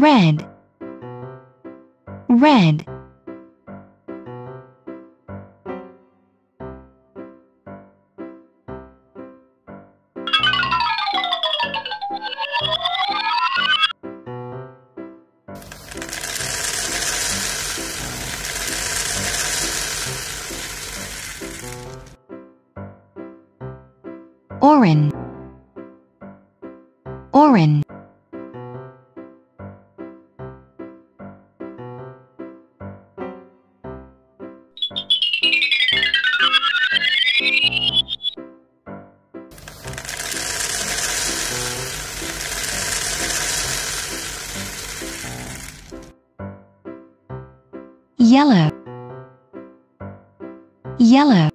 red, red. Orange, orange. Yellow, yellow.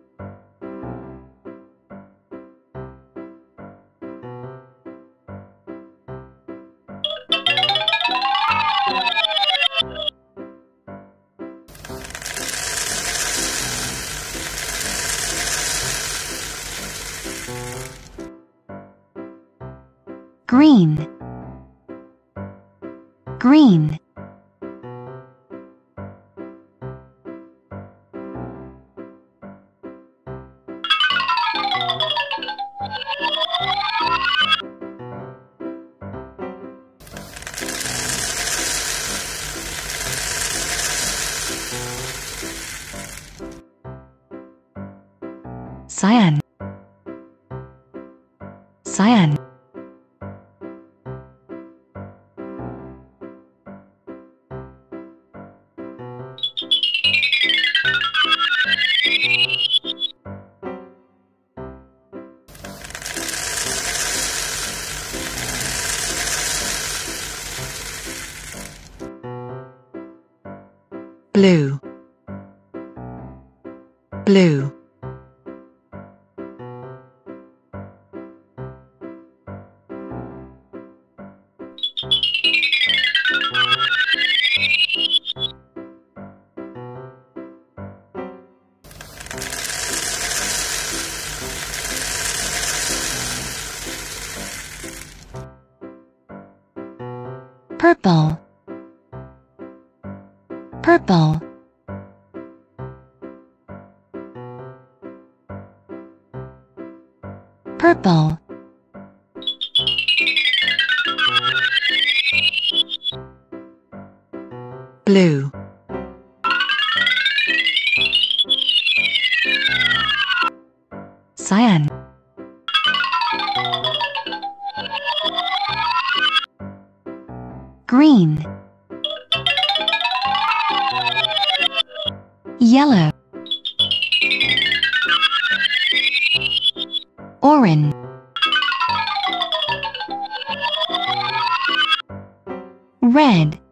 Green, green. Cyan, cyan. Blue, blue. Purple, purple. Purple. Blue, cyan. Green, yellow, orange, red.